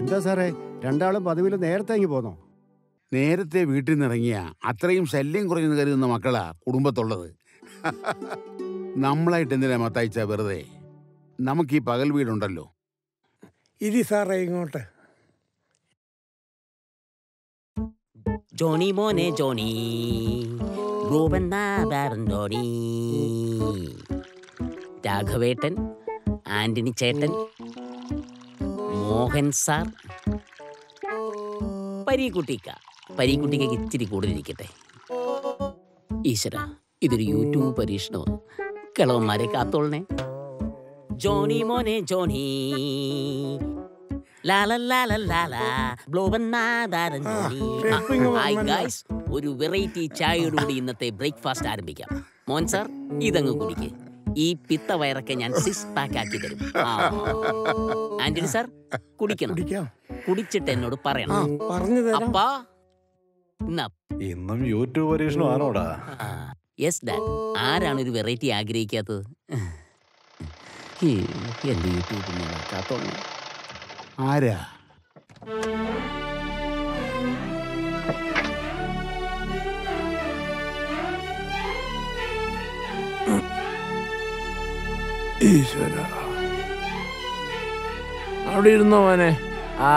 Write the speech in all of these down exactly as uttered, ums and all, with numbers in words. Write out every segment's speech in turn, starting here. എന്താ സാറേ, രണ്ടാളും പതിവിൽ നേരത്തെ അങ്ങ് പോന്നോ? നേരത്തെ വീട്ടിൽ നിന്നിറങ്ങിയ അത്രയും ശല്യം കുറഞ്ഞെന്ന് കരുതുന്ന മക്കളാ കുടുംബത്തുള്ളത്. നമ്മളായിട്ട് എന്തിനാ മത്തായിച്ച വെറുതെ? നമുക്കീ പകൽ വീടുണ്ടല്ലോ. ഇതി സാറേ ഇങ്ങോട്ട്. ജോണി മോനെ ജോണി, റൂപണ്ണി, രാഘവേട്ടൻ, ആന്റണി ചേട്ടൻ, മോഹൻ സാർ, പരീക്കുട്ടിക്ക. പരീക്കുട്ടിക്കയ്ക്ക് ഇച്ചിരി കൂടുതലിരിക്കട്ടെ. ഈശ്വര, ഇതൊരു യൂട്യൂബ് പരീക്ഷണമാണ്. കിളവന്മാരെ കാത്തോളണേ. ജോണി മോനെ ജോണി, ഒരു വെറൈറ്റി ചായയോടുകൂടി ഇന്നത്തെ ബ്രേക്ക്ഫാസ്റ്റ് ആരംഭിക്കാം. മോൻ സാർ, ഇതങ്ങ് കുടിക്ക്. ഈ പിത്ത വയറൊക്കെ ഞാൻ സിക്സ് പാക്ക് ആക്കി തരും. ആന്റണി സാർ കുടിക്കണം, കുടിച്ചിട്ട് എന്നോട് പറയണം. അപ്പാ ഇന്നും യൂട്യൂബ് പരീക്ഷണമാണോടാ? Yes dad. ആരാണ് ഒരു വെറൈറ്റി ആഗ്രഹിക്കാത്തത്? എന്റെ യൂട്യൂബിൽ കാത്തോളണം. ആരാ? ഈശ്വര, അവിടെ ഇരുന്നോ മോനെ. ആ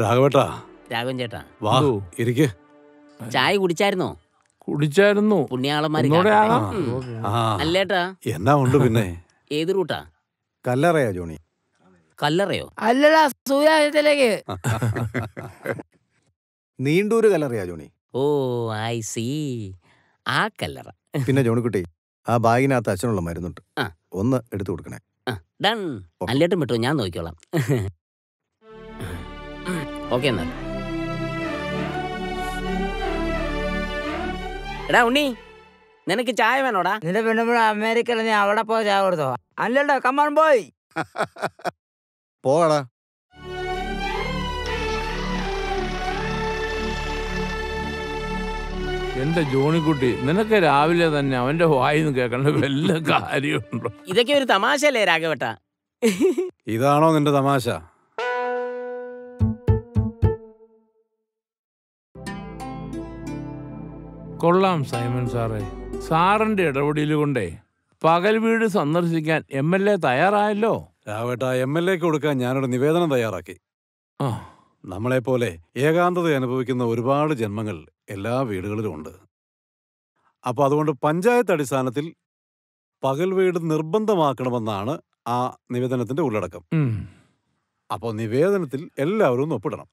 രാഘവേട്ടാ, രാഘവൻ ചേട്ടാ, വാ ഇരിക്ക്. ചായ കുടിച്ചായിരുന്നോ? കുടിച്ചായിരുന്നു. പുണ്യാളന്മാര് അല്ലേട്ടാ? എന്നാ ഉണ്ട് പിന്നെ. ഏത് റൂട്ടാ? കല്ലറയാ ജോണി. കല്ലറയോ? അല്ലടാ, സൂര്യാലയത്തിലേക്ക്. നീണ്ടൂര് കല്ലറയാ ജോണി. ഓ ഐ സീ, ആ കല്ലറ. പിന്നെ ജോണിക്കുട്ടി, ആ ബാഗിനകത്ത് അച്ഛനുള്ള മരുന്നുണ്ട്, ഒന്ന് എടുത്തു കൊടുക്കണേ. ഡൺ. അല്ലേട്ടും വിട്ടോ, ഞാൻ നോക്കിക്കോളാം. ഓക്കെ എന്നാൽ. എടാ ഉണ്ണി, നിനക്ക് ചായ വേണോടാ? നിന്റെ പെണ്ണുമ്പോഴ അമേരിക്കയിൽ ഞാൻ അവിടെ പോയി ചായ കൊടുത്തോ? അല്ലല്ലോ, കമ്മാൻ പോയി പോടാ. എന്റെ ജോണിക്കുട്ടി, നിനക്ക് രാവിലെ തന്നെ അവന്റെ വായിന്ന് കേൾക്കണ്ട വല്ല കാര്യമുണ്ടോ? ഇതൊക്കെ ഒരു തമാശല്ലേ രാഘവേട്ടാ? ഇതാണോ നിന്റെ തമാശ? കൊള്ളാം സൈമൺ സാറേ, സാറിന്റെ ഇടപെടൽ കൊണ്ടേ പകൽ വീട് സന്ദർശിക്കാൻ എം എൽ എ തയ്യാറായല്ലോ. രാവേട്ടാ, എം എൽ എക്ക് കൊടുക്കാൻ ഞാനൊരു നിവേദനം തയ്യാറാക്കി. ആ, നമ്മളെപ്പോലെ ഏകാന്തത അനുഭവിക്കുന്ന ഒരുപാട് ജന്മങ്ങൾ എല്ലാ വീടുകളിലും ഉണ്ട്. അപ്പോൾ അതുകൊണ്ട് പഞ്ചായത്ത് അടിസ്ഥാനത്തിൽ പകൽ വീട് നിർബന്ധമാക്കണമെന്നാണ് ആ നിവേദനത്തിന്റെ ഉള്ളടക്കം. അപ്പോൾ നിവേദനത്തിൽ എല്ലാവരും ഒപ്പിടണം.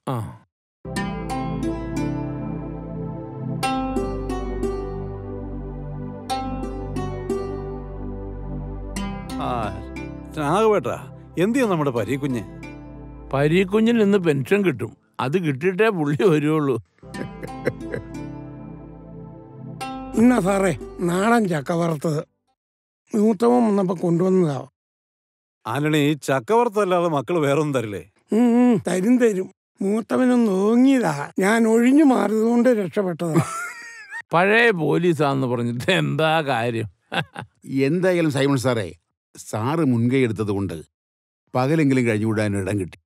രാഘവേട്ടാ, എന്തിയാ നമ്മുടെ പരീക്കുഞ്ഞ്? പരീക്കുഞ്ഞിൽ നിന്ന് പെൻഷൻ കിട്ടും. അത് കിട്ടിയിട്ടേ പുള്ളി വരുള്ളൂ. ഇന്ന സാറേ, നാടൻ ചക്ക വറുത്തത് മൂത്തവൻ വന്നപ്പോ കൊണ്ടുവന്നതാ. ആന്റണി, ചക്ക വറുത്തല്ലാതെ മക്കള് വേറൊന്നും തരില്ലേ? തരും തരും. മൂത്തവനൊന്ന് ഓങ്ങിയതാ, ഞാൻ ഒഴിഞ്ഞു മാറിയതുകൊണ്ട് രക്ഷപ്പെട്ടതാ. പഴയ പോലീസാന്ന് പറഞ്ഞിട്ട് എന്താ കാര്യം? എന്തായാലും സൈമൺ സാറേ, സാറ് മുൻകൈ എടുത്തത് കൊണ്ട് പകലെങ്കിലും കഴിഞ്ഞുകൂടാനും ഇടം കിട്ടി.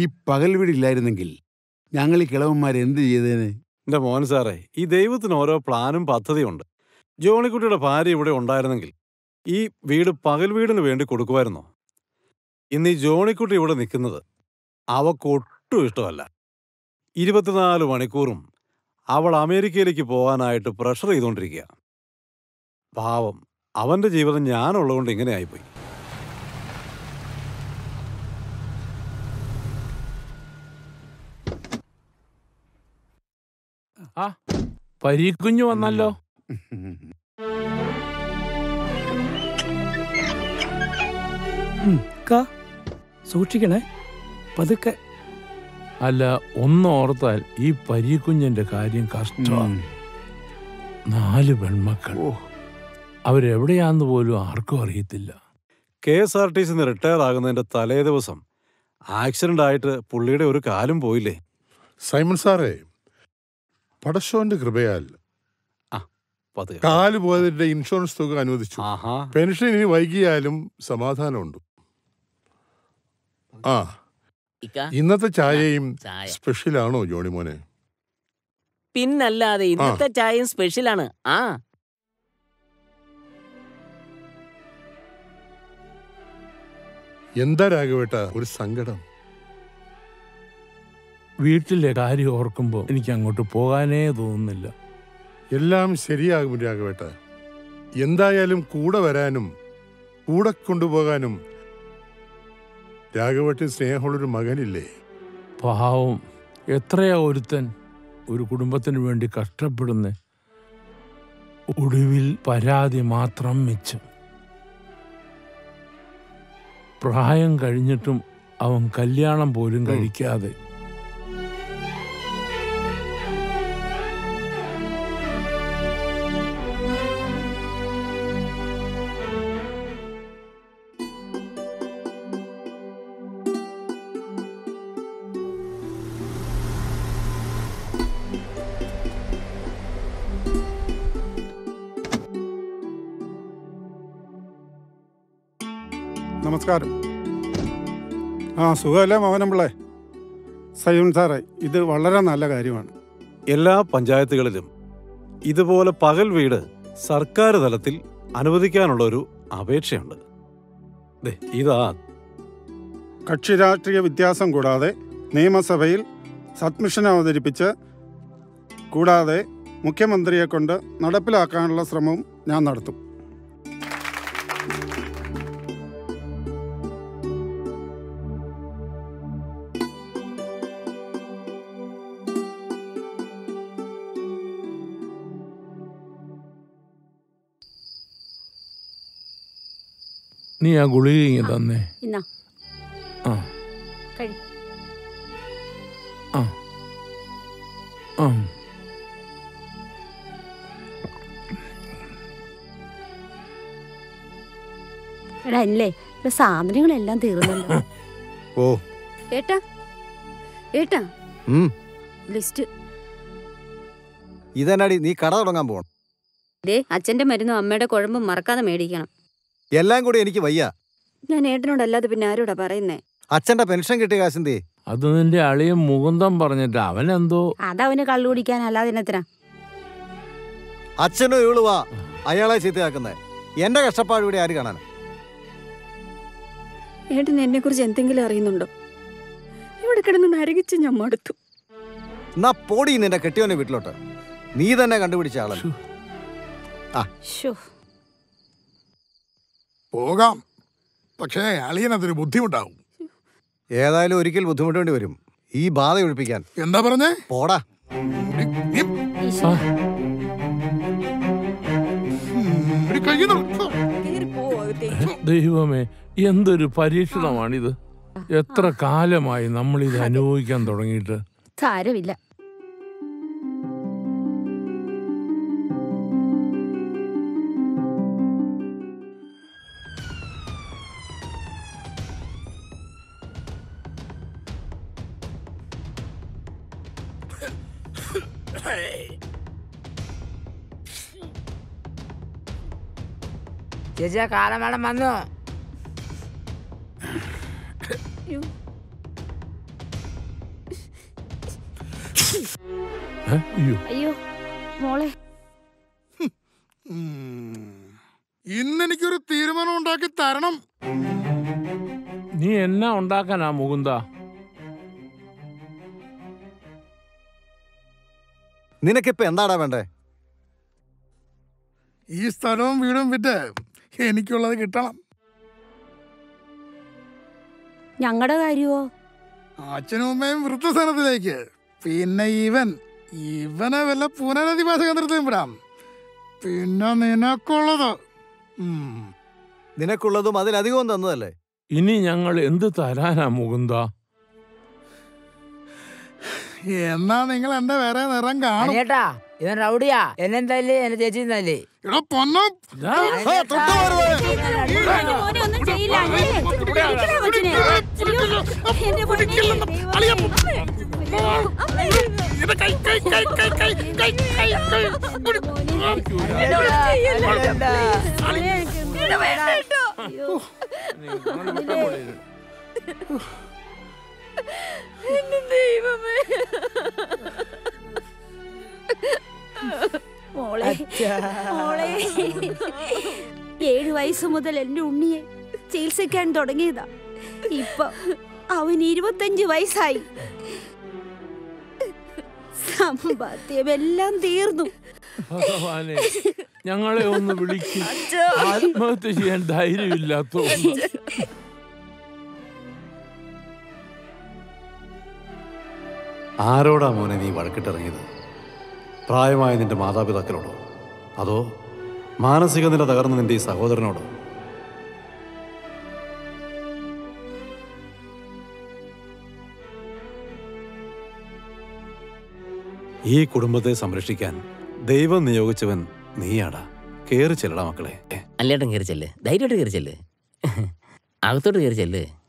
ഈ പകൽ വീടില്ലായിരുന്നെങ്കിൽ ഞങ്ങൾ ഈ കിളവന്മാരെന്ത് ചെയ്തേന്? എൻ്റെ മോൻ സാറേ, ഈ ദൈവത്തിന് ഓരോ പ്ലാനും പദ്ധതിയുണ്ട്. ജോണിക്കുട്ടിയുടെ ഭാര്യ ഇവിടെ ഉണ്ടായിരുന്നെങ്കിൽ ഈ വീട് പകൽ വീടിന് വേണ്ടി കൊടുക്കുമായിരുന്നോ? ഇന്ന് ഈ ജോണിക്കുട്ടി ഇവിടെ നിൽക്കുന്നത് അവക്കൊട്ടും ഇഷ്ടമല്ല. ഇരുപത്തിനാല് മണിക്കൂറും അവൾ അമേരിക്കയിലേക്ക് പോകാനായിട്ട് പ്രഷർ ചെയ്തുകൊണ്ടിരിക്കുക. പാവം, അവന്റെ ജീവിതം ഞാനുള്ളതുകൊണ്ട് ഇങ്ങനെ ആയിപ്പോയി. ആ പരീക്കുഞ്ഞു വന്നല്ലോ. സൂക്ഷിക്കണേ, പതുക്കെ. അല്ല, ഒന്നോർത്താൽ ഈ പരീക്കുഞ്ഞിന്റെ കാര്യം കഷ്ടമാണ്. നാല് പെൺമക്കൾ, അവരെവിടെയാന്ന് പോലും ആർക്കും അറിയത്തില്ല. കെ എസ് ആർ ടി സിന്ന് റിട്ടയർ ആകുന്നതിന്റെ തലേ ദിവസം ആക്സിഡന്റ് ആയിട്ട് പുള്ളിയുടെ ഒരു കാലും പോയില്ലേ. സൈമൺ സാറേ, പടശോന്റെ കൃപയാൽ കാല് പോയതിന്റെ ഇൻഷുറൻസ് തുക അനുവദിച്ചു. പെൻഷൻ ഇനി വൈകിയാലും സമാധാനമുണ്ട്. ആ, ഇന്നത്തെ ചായയും സ്പെഷ്യലാണോ ജോണി മോനെ? പിന്നല്ലാതെ, ഇന്നത്തെ ചായയും സ്പെഷ്യലാണ്. ആ, എന്താ രാഘവേട്ട ഒരു സങ്കടം? വീട്ടിലെ കാര്യം ഓർക്കുമ്പോ എനിക്ക് അങ്ങോട്ട് പോകാനേ തോന്നുന്നില്ല. എല്ലാം ശരിയാകും രാഘവേട്ട. എന്തായാലും കൂടെ വരാനും കൂടെ കൊണ്ടുപോകാനും രാഘവേട്ടൻ സ്നേഹമുള്ളൊരു മകനില്ലേ. പാവം, എത്രയാ ഒരുത്തൻ ഒരു കുടുംബത്തിന് വേണ്ടി കഷ്ടപ്പെടുന്നേ. ഒടുവിൽ പരാതി മാത്രം മിച്ചം. പ്രായം കഴിഞ്ഞിട്ടും അവൻ കല്യാണം പോലും കഴിക്കാതെ. നമസ്കാരം. ആ, സുഖമല്ലേ മോഹനമ്പിള്ളേ? സൈമൺ സാറേ, ഇത് വളരെ നല്ല കാര്യമാണ്. എല്ലാ പഞ്ചായത്തുകളിലും ഇതുപോലെ പകൽ വീട് സർക്കാർ തലത്തിൽ അനുവദിക്കാനുള്ള ഒരു അപേക്ഷയുണ്ട്. ഇതാ കക്ഷി രാഷ്ട്രീയ വ്യത്യാസം കൂടാതെ നിയമസഭയിൽ സബ്മിഷൻ അവതരിപ്പിച്ച്, കൂടാതെ മുഖ്യമന്ത്രിയെ കൊണ്ട് നടപ്പിലാക്കാനുള്ള ശ്രമവും ഞാൻ നടത്തും. നീ ആ ഗുളിക തന്നെ. സാധനങ്ങളെല്ലാം തീർന്നല്ലോ. ഓ ഏട്ടാ, ഏട്ടാ ലിസ്റ്റ് ഇതന്നാടി. നീ കട തുടങ്ങാൻ പോകണം. അച്ഛന്റെ മരുന്നും അമ്മയുടെ കുഴമ്പും മറക്കാതെ മേടിക്കണം. എല്ലാം കൂടി എനിക്ക് വയ്യ. ഞാൻ ഏട്ടനോടല്ലാതെ പിന്നെ ആരോടാ പറയുന്നേ? അച്ഛന്റെ പെൻഷൻ കിട്ടിയ കാശന്തേ അത് നിന്റെ അളിയും മുകുന്ദം പറഞ്ഞിട്ട് അവനെന്തോ അതവന് കള്ളു കുടിക്കാനല്ലാതിനത്ര. അച്ഛനും ഇവളുവാ അയാളെ ചീത്തയാക്കുന്നേ. എന്റെ കഷ്ടപ്പാട് ഇവിടെ ആര് കാണാൻ? ഏട്ടൻ എന്നെ കുറിച്ച് എന്തെങ്കിലും അറിയുന്നുണ്ടോ? ഇവിടെ കിടന്ന് അരകിച്ച് ഞാൻ മടുത്തു. എന്നാ പോടി നിന്റെ കെട്ടിയോനെ വീട്ടിലോട്ട്. നീ തന്നെ കണ്ടുപിടിച്ച ആളെ. പോകാം, പക്ഷേ അളിയനതൊരു ബുദ്ധിമുട്ടാവും. ഏതായാലും ഒരിക്കൽ ബുദ്ധിമുട്ടേണ്ടി വരും ഈ ബാധ ഒഴിപ്പിക്കാൻ. എന്താ പറഞ്ഞേ? പോടാ. ദൈവമേ, എന്തൊരു പരീക്ഷണമാണിത്. എത്ര കാലമായി നമ്മൾ ഇത് അനുഭവിക്കാൻ തുടങ്ങിയിട്ട്. സാരമില്ല. ചേച്ചിയാ, കാലമേളം വന്നു. ഇന്നെനിക്കൊരു തീരുമാനം ഉണ്ടാക്കി തരണം. നീ എന്നാ ഉണ്ടാക്കാനാ മുകുന്ദ? നിനക്കിപ്പോ എന്താടാ വേണ്ടേ? ഈ സ്ഥലവും വീടും വിറ്റ് എനിക്കുള്ളത് കിട്ടണം. ഞങ്ങളുടെ കാര്യമോ? അച്ഛനും അമ്മയും വൃദ്ധസ്ഥാനത്തിലേക്ക്. പിന്നെ ഇവൻ ഇവനെ വല്ല പുനരധിവാസ കേന്ദ്രത്തിലും വിടാം. പിന്നെ നിനക്കുള്ളത് നിനക്കുള്ളതും അതിലധികവും തന്നതല്ലേ. ഇനി ഞങ്ങൾ എന്ത് തരാനാ മുകുന്ദ? എന്നാ നിങ്ങൾ എന്റെ വേറെ നിറം കാണും. ചേച്ചി ഏഴു വയസ്സു മുതൽ എന്റെ ഉണ്ണിയെ ചികിത്സിക്കാൻ തുടങ്ങിയതാ. ഇപ്പൊ അവന് ഇരുപത്തഞ്ച് വയസ്സായി. സമ്പാദ്യമെല്ലാം തീർന്നു. ഞങ്ങളെ ഒന്ന് വിളിക്കും. ആത്മഹത്യ ചെയ്യാൻ ധൈര്യമില്ലാത്ത ആരോടാ മോനെ നീ വഴക്കിട്ടിറങ്ങിയത്? പ്രായമായ നിന്റെ മാതാപിതാക്കളോടോ, അതോ മാനസിക നില തകർന്ന നിന്റെ ഈ സഹോദരനോടോ? ഈ കുടുംബത്തെ സംരക്ഷിക്കാൻ ദൈവം നിയോഗിച്ചവൻ നീയാടാ. കേറി ചെല്ലടാ മക്കളെ. അല്ലേട്ടൻ, കയറി ചെല്ല്, ധൈര്യമായിട്ട് കയറി ചെല്ല്, അകത്തോട്ട് കയറി ചെല്ല്.